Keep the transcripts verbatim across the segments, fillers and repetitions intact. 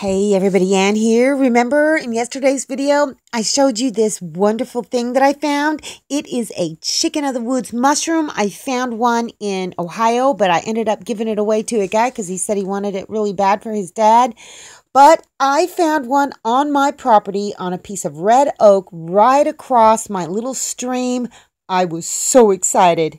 Hey everybody, Ann here. Remember in yesterday's video, I showed you this wonderful thing that I found. It is a Chicken of the Woods mushroom. I found one in Ohio, but I ended up giving it away to a guy because he said he wanted it really bad for his dad. But I found one on my property on a piece of red oak right across my little stream. I was so excited.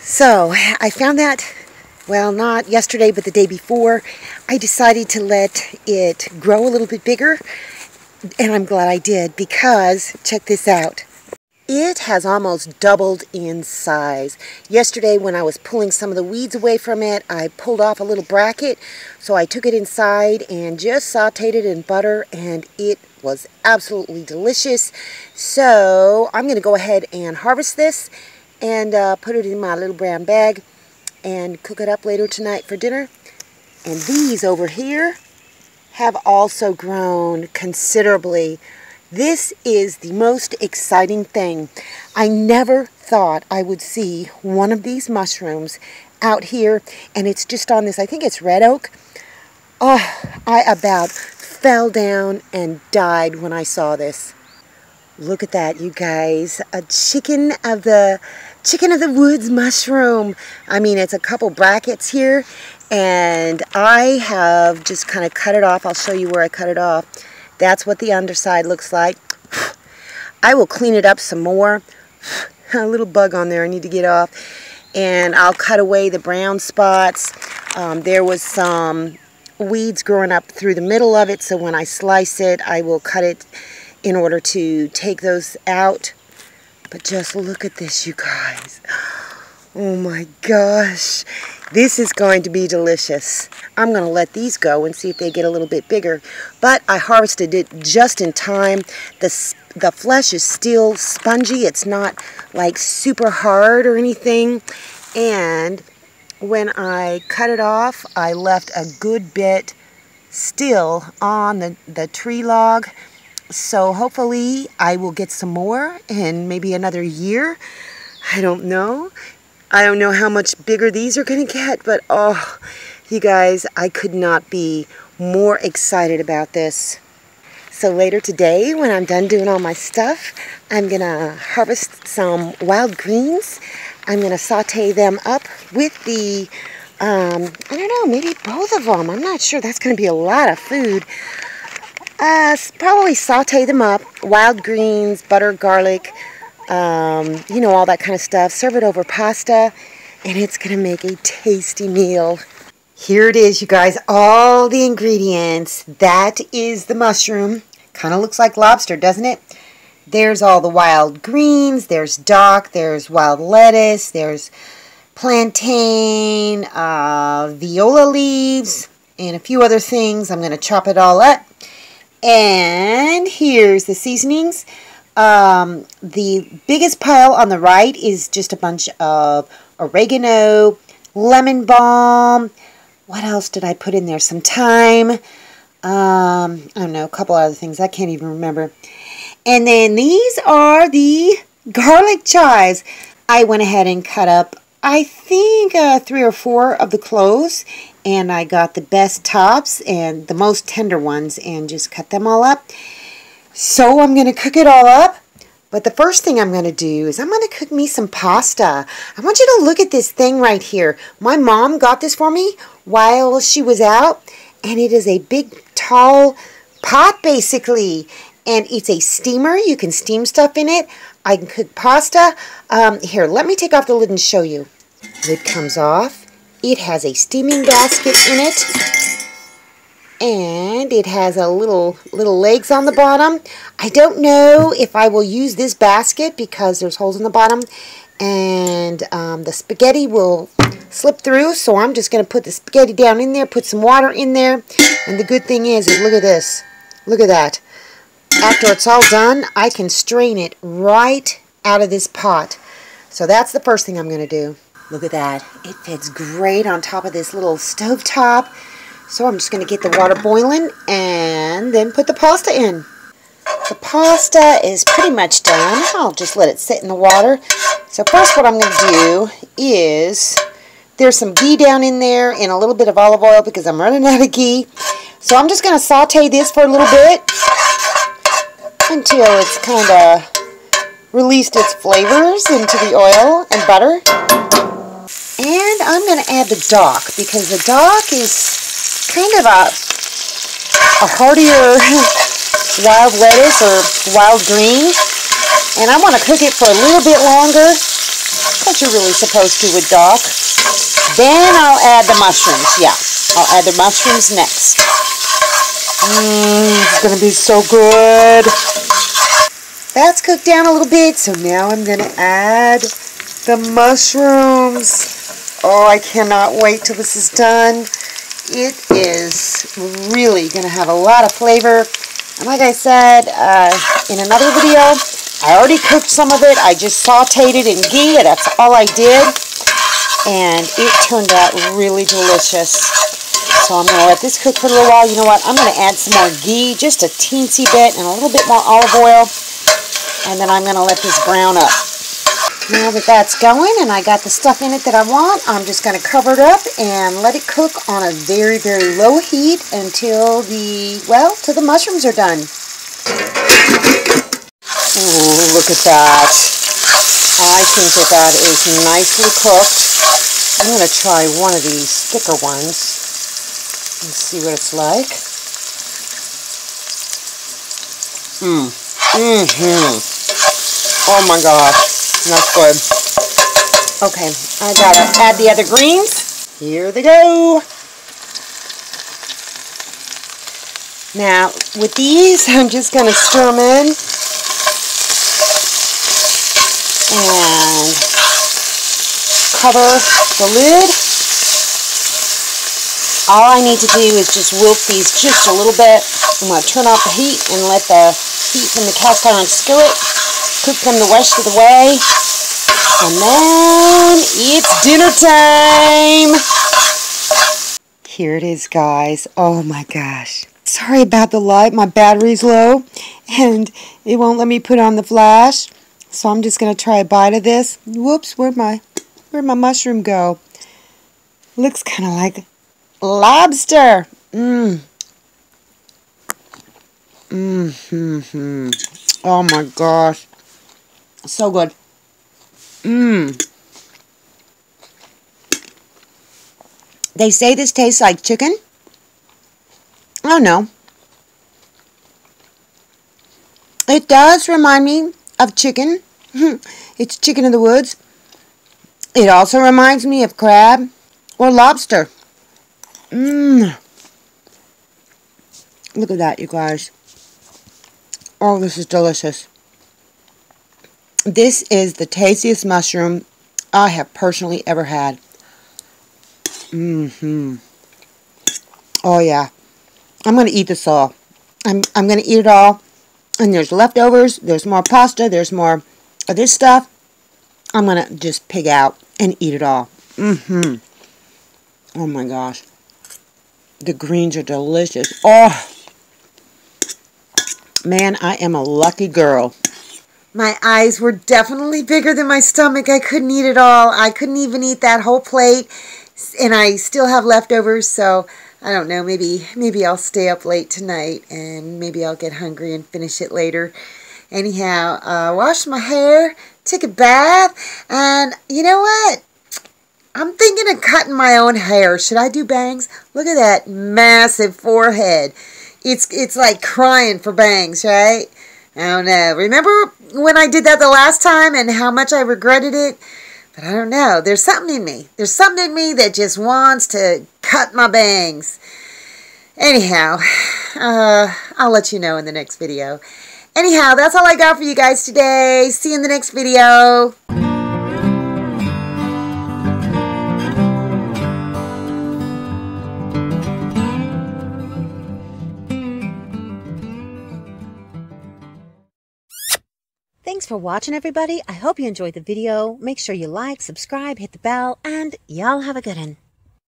So I found that, well, not yesterday, but the day before. I decided to let it grow a little bit bigger, and I'm glad I did because, check this out, it has almost doubled in size. Yesterday when I was pulling some of the weeds away from it, I pulled off a little bracket, so I took it inside and just sauteed it in butter, and it was absolutely delicious. So I'm going to go ahead and harvest this and uh, put it in my little brown bag and cook it up later tonight for dinner. And these over here have also grown considerably. This is the most exciting thing. I never thought I would see one of these mushrooms out here, and it's just on this, I think it's red oak. Oh, I about fell down and died when I saw this. Look at that, you guys. A chicken of the chicken of the woods mushroom. I mean, it's a couple brackets here, and I have just kind of cut it off. I'll show you where I cut it off. That's what the underside looks like. I will clean it up some more. A little bug on there I need to get off. And I'll cut away the brown spots. Um, there was some weeds growing up through the middle of it, so when I slice it, I will cut it in order to take those out. But just look at this, you guys. Oh my gosh, this is going to be delicious. I'm gonna let these go and see if they get a little bit bigger, but I harvested it just in time. The, the flesh is still spongy. It's not like super hard or anything. And when I cut it off, I left a good bit still on the, the tree log. So hopefully I will get some more in maybe another year. I don't know. I don't know how much bigger these are going to get, but oh, you guys, I could not be more excited about this. So later today, when I'm done doing all my stuff, I'm going to harvest some wild greens. I'm going to saute them up with the, um, I don't know, maybe both of them. I'm not sure. That's going to be a lot of food. Uh, probably saute them up, wild greens, butter, garlic, um, you know, all that kind of stuff. Serve it over pasta, and it's going to make a tasty meal. Here it is, you guys, all the ingredients. That is the mushroom. Kind of looks like lobster, doesn't it? There's all the wild greens. There's dock. There's wild lettuce. There's plantain, uh, viola leaves, and a few other things. I'm going to chop it all up. And here's the seasonings. Um, the biggest pile on the right is just a bunch of oregano, lemon balm. What else did I put in there? Some thyme. Um, I don't know, a couple other things. I can't even remember. And then these are the garlic chives. I went ahead and cut up, I think, uh, three or four of the cloves. And I got the best tops and the most tender ones and just cut them all up. So I'm going to cook it all up. But the first thing I'm going to do is I'm going to cook me some pasta. I want you to look at this thing right here. My mom got this for me while she was out. And it is a big, tall pot, basically. And it's a steamer. You can steam stuff in it. I can cook pasta. Um, here, let me take off the lid and show you. Lid comes off. It has a steaming basket in it, and it has a little little legs on the bottom. I don't know if I will use this basket because there's holes in the bottom, and um, the spaghetti will slip through, so I'm just going to put the spaghetti down in there, put some water in there, and the good thing is, is look at this. Look at that. After it's all done, I can strain it right out of this pot. So that's the first thing I'm going to do. Look at that. It fits great on top of this little stovetop. So I'm just going to get the water boiling and and then put the pasta in. The pasta is pretty much done. I'll just let it sit in the water. So first what I'm going to do is, there's some ghee down in there and a little bit of olive oil because I'm running out of ghee. So I'm just going to saute this for a little bit until it's kind of released its flavors into the oil and butter. And I'm going to add the dock because the dock is kind of a, a heartier wild lettuce or wild green, and I want to cook it for a little bit longer, but you're really supposed to with dock. Then I'll add the mushrooms. Yeah, I'll add the mushrooms next. Mmm, it's going to be so good. That's cooked down a little bit, so now I'm going to add the mushrooms. Oh, I cannot wait till this is done. It is really going to have a lot of flavor. And like I said uh, in another video, I already cooked some of it. I just sauteed it in ghee. That's all I did. And it turned out really delicious. So I'm going to let this cook for a little while. You know what? I'm going to add some more ghee, just a teensy bit, and a little bit more olive oil. And then I'm going to let this brown up. Now that that's going and I got the stuff in it that I want, I'm just going to cover it up and let it cook on a very, very low heat until the, well, till the mushrooms are done. Ooh, look at that. I think that that is nicely cooked. I'm going to try one of these thicker ones and see what it's like. Mmm. Mm-hmm. Oh my gosh. That's good. Okay, I gotta add the other greens. Here they go. Now, with these, I'm just gonna stir them in. And cover the lid. All I need to do is just wilt these just a little bit. I'm gonna turn off the heat and let the heat from the cast iron skillet cook them the rest of the way. And then it's dinner time. Here it is, guys. Oh my gosh. Sorry about the light. My battery's low and it won't let me put on the flash. So I'm just going to try a bite of this. Whoops, where'd my where'd my mushroom go? Looks kind of like lobster. Mmm. Mmm. -hmm -hmm. Oh my gosh. So good. Mmm. They say this tastes like chicken. Oh no. It does remind me of chicken. It's Chicken of the Woods. It also reminds me of crab or lobster. Mmm. Look at that, you guys. Oh, this is delicious. This is the tastiest mushroom I have personally ever had. Mm-hmm. Oh, yeah. I'm going to eat this all. I'm, I'm going to eat it all. And there's leftovers. There's more pasta. There's more of this stuff. I'm going to just pig out and eat it all. Mm-hmm. Oh, my gosh. The greens are delicious. Oh, man, I am a lucky girl. My eyes were definitely bigger than my stomach. I couldn't eat it all. I couldn't even eat that whole plate. And I still have leftovers, so I don't know. Maybe maybe I'll stay up late tonight, and maybe I'll get hungry and finish it later. Anyhow, I uh, washed my hair, took a bath, and you know what? I'm thinking of cutting my own hair. Should I do bangs? Look at that massive forehead. It's, it's like crying for bangs, right? I don't know. Remember when I did that the last time and how much I regretted it? But I don't know. There's something in me. There's something in me that just wants to cut my bangs. Anyhow, uh, I'll let you know in the next video. Anyhow, that's all I got for you guys today. See you in the next video. Thanks for watching, everybody. I hope you enjoyed the video. Make sure you like, subscribe, hit the bell, and y'all have a good one.